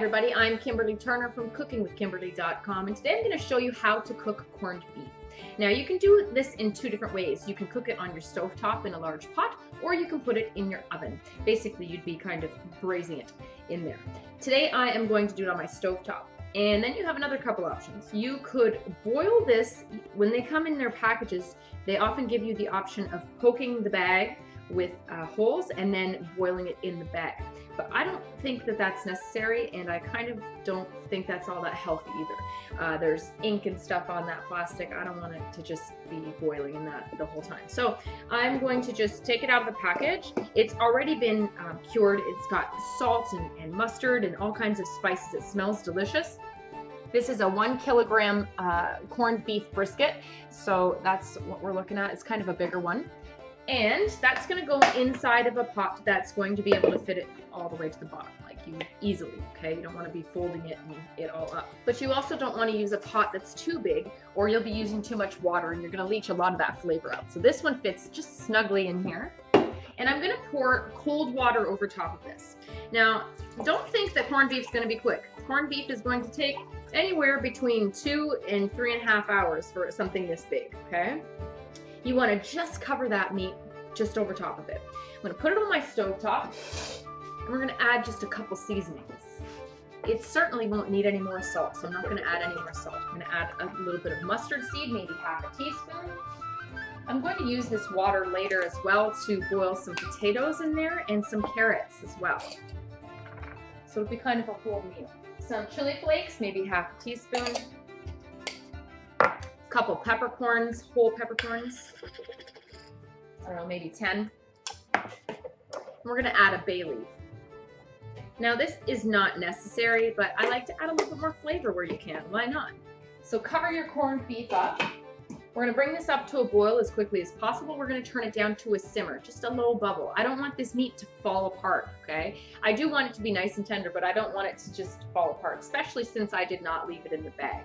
Everybody, I'm Kimberly Turner from cookingwithkimberly.com, and today I'm going to show you how to cook corned beef. Now you can do this in two different ways. You can cook it on your stovetop in a large pot, or you can put it in your oven. Basically, you'd be kind of braising it in there. Today I am going to do it on my stovetop. And then you have another couple options. You could boil this. When they come in their packages, they often give you the option of poking the bag with holes and then boiling it in the bag. But I don't think that that's necessary, and I kind of don't think that's all that healthy either. There's ink and stuff on that plastic. I don't want it to just be boiling in that the whole time. So I'm going to just take it out of the package. It's already been cured. It's got salt and mustard and all kinds of spices. It smells delicious. This is a 1 kilogram corned beef brisket. So that's what we're looking at. It's kind of a bigger one. And that's going to go inside of a pot that's going to be able to fit it all the way to the bottom, like you easily, okay? You don't want to be folding it and it all up. But you also don't want to use a pot that's too big, or you'll be using too much water and you're going to leach a lot of that flavor out. So this one fits just snugly in here. And I'm going to pour cold water over top of this. Now, don't think that corned beef's going to be quick. Corned beef is going to take anywhere between 2 and 3.5 hours for something this big, okay? You want to just cover that meat just over top of it. I'm going to put it on my stove top, and we're going to add just a couple seasonings. It certainly won't need any more salt, so I'm not going to add any more salt. I'm going to add a little bit of mustard seed, maybe 1/2 teaspoon. I'm going to use this water later as well to boil some potatoes in there and some carrots as well. So it'll be kind of a whole meal. Some chili flakes, maybe 1/2 teaspoon. Couple peppercorns, whole peppercorns. I don't know, maybe 10. We're gonna add a bay leaf. Now this is not necessary, but I like to add a little bit more flavor where you can. Why not? So cover your corned beef up. We're gonna bring this up to a boil as quickly as possible. We're gonna turn it down to a simmer, just a low bubble. I don't want this meat to fall apart, okay? I do want it to be nice and tender, but I don't want it to just fall apart, especially since I did not leave it in the bag.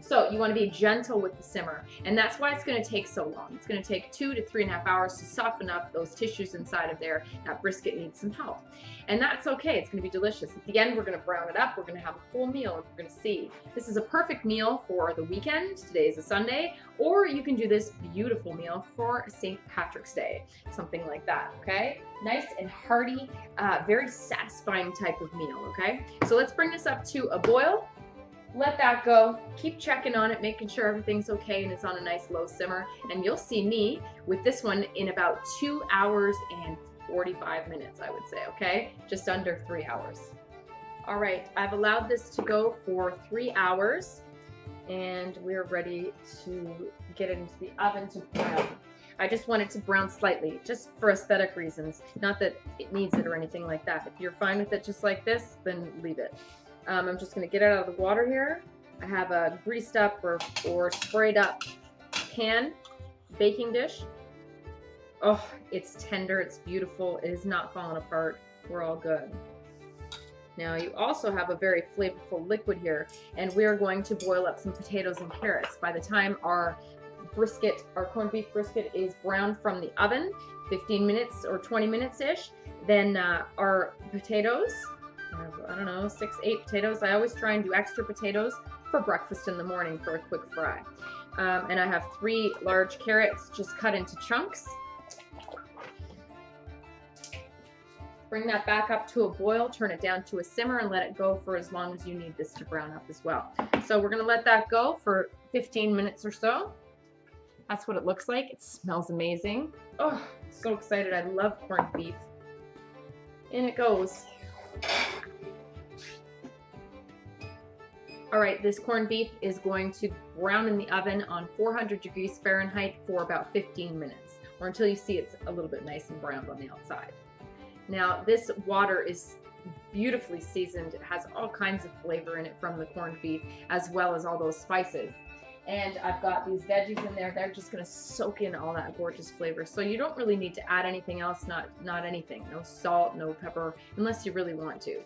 So you want to be gentle with the simmer, and that's why it's going to take so long. It's going to take 2 to 3.5 hours to soften up those tissues inside of there. That brisket needs some help, and that's okay. It's going to be delicious. At the end, we're going to brown it up. We're going to have a full meal, and we're going to see. This is a perfect meal for the weekend. Today is a Sunday, or you can do this beautiful meal for St. Patrick's Day, something like that, okay? Nice and hearty, very satisfying type of meal, okay? So let's bring this up to a boil. Let that go, keep checking on it, making sure everything's okay and it's on a nice low simmer, and you'll see me with this one in about 2 hours and 45 minutes, I would say, okay? Just under 3 hours. All right, I've allowed this to go for 3 hours, and we're ready to get it into the oven to brown. I just want it to brown slightly, just for aesthetic reasons. Not that it needs it or anything like that. If you're fine with it just like this, then leave it. I'm just going to get it out of the water here. I have a greased up or sprayed up pan baking dish. Oh, it's tender. It's beautiful. It is not falling apart. We're all good. Now you also have a very flavorful liquid here, and we're going to boil up some potatoes and carrots. By the time our brisket, our corned beef brisket is browned from the oven, 15 minutes or 20 minutes-ish, then our potatoes, I don't know, 6, 8 potatoes. I always try and do extra potatoes for breakfast in the morning for a quick fry. And I have 3 large carrots just cut into chunks. Bring that back up to a boil, turn it down to a simmer, and let it go for as long as you need this to brown up as well. So we're going to let that go for 15 minutes or so. That's what it looks like. It smells amazing. Oh, so excited. I love corned beef. In it goes. All right, this corned beef is going to brown in the oven on 400 degrees Fahrenheit for about 15 minutes, or until you see it's a little bit nice and browned on the outside. Now, this water is beautifully seasoned. It has all kinds of flavor in it from the corned beef, as well as all those spices. And I've got these veggies in there. They're just gonna soak in all that gorgeous flavor. So you don't really need to add anything else, not anything. No salt, no pepper, unless you really want to.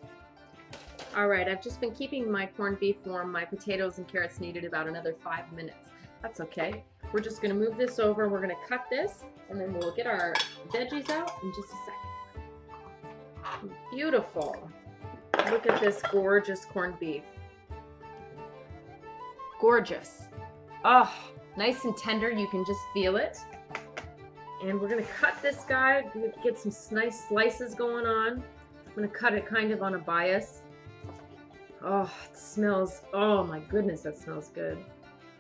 All right, I've just been keeping my corned beef warm. My potatoes and carrots needed about another 5 minutes. That's okay. We're just gonna move this over. We're gonna cut this, and then we'll get our veggies out in just a second. Beautiful. Look at this gorgeous corned beef. Gorgeous. Oh, nice and tender. You can just feel it. And we're gonna cut this guy, get some nice slices going on. I'm gonna cut it kind of on a bias. Oh, it smells, oh my goodness, that smells good.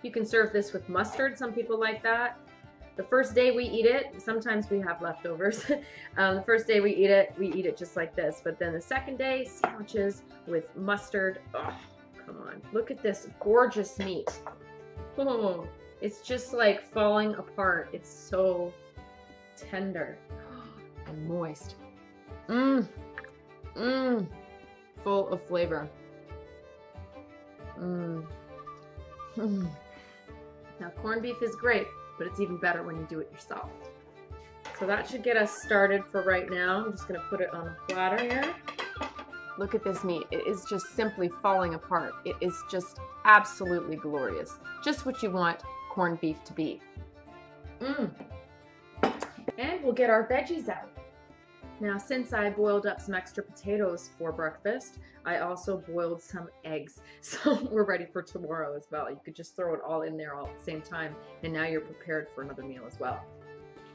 You can serve this with mustard. Some people like that. The first day we eat it, sometimes we have leftovers. The first day we eat it just like this. But then the second day, sandwiches with mustard. Oh, come on. Look at this gorgeous meat. Oh, it's just like falling apart. It's so tender and moist. Mmm. Mmm. Full of flavor. Mmm. Mmm. Now, corned beef is great, but it's even better when you do it yourself. So that should get us started for right now. I'm just going to put it on a platter here. Look at this meat. It is just simply falling apart. It is just absolutely glorious. Just what you want corned beef to be. Mmm. And we'll get our veggies out. Now, since I boiled up some extra potatoes for breakfast, I also boiled some eggs. So we're ready for tomorrow as well. You could just throw it all in there all at the same time, and now you're prepared for another meal as well.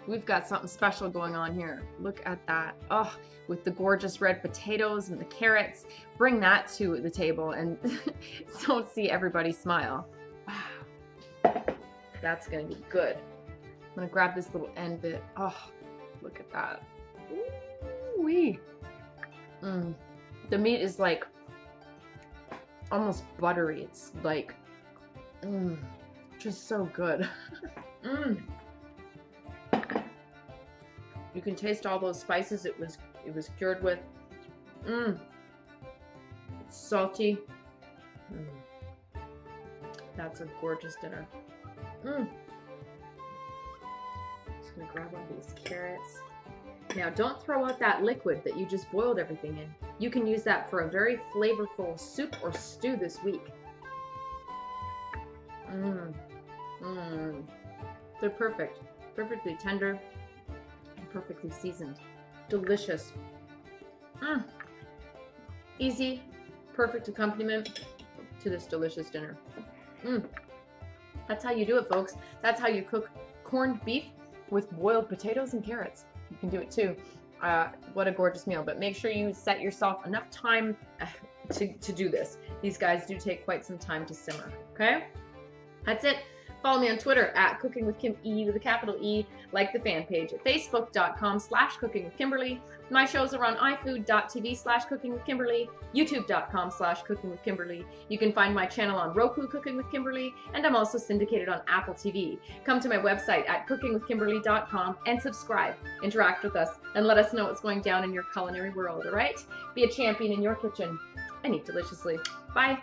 We've got something special going on here. Look at that. Oh, with the gorgeous red potatoes and the carrots. Bring that to the table and don't see everybody smile. Wow. That's gonna be good. I'm gonna grab this little end bit. Oh, look at that. Ooh-wee. Mm. The meat is like almost buttery. It's like just so good. Mm. You can taste all those spices it was cured with. Mm. It's salty. Mm. That's a gorgeous dinner. Mm. Just gonna grab one of these carrots. Now, don't throw out that liquid that you just boiled everything in. You can use that for a very flavorful soup or stew this week. Mmm. Mmm. They're perfect. Perfectly tender and perfectly seasoned. Delicious. Mmm. Easy, perfect accompaniment to this delicious dinner. Mmm. That's how you do it, folks. That's how you cook corned beef with boiled potatoes and carrots. You can do it too. What a gorgeous meal. But make sure you set yourself enough time to do this. These guys do take quite some time to simmer, okay? That's it. Follow me on Twitter at CookingWithKimE with a capital E. Like the fan page at Facebook.com/CookingWithKimberly. My shows are on iFood.tv/CookingWithKimberly, YouTube.com/CookingWithKimberly. You can find my channel on Roku, Cooking with Kimberly, and I'm also syndicated on Apple TV. Come to my website at cookingwithkimberly.com and subscribe, interact with us, and let us know what's going down in your culinary world, all right? Be a champion in your kitchen and eat deliciously. Bye.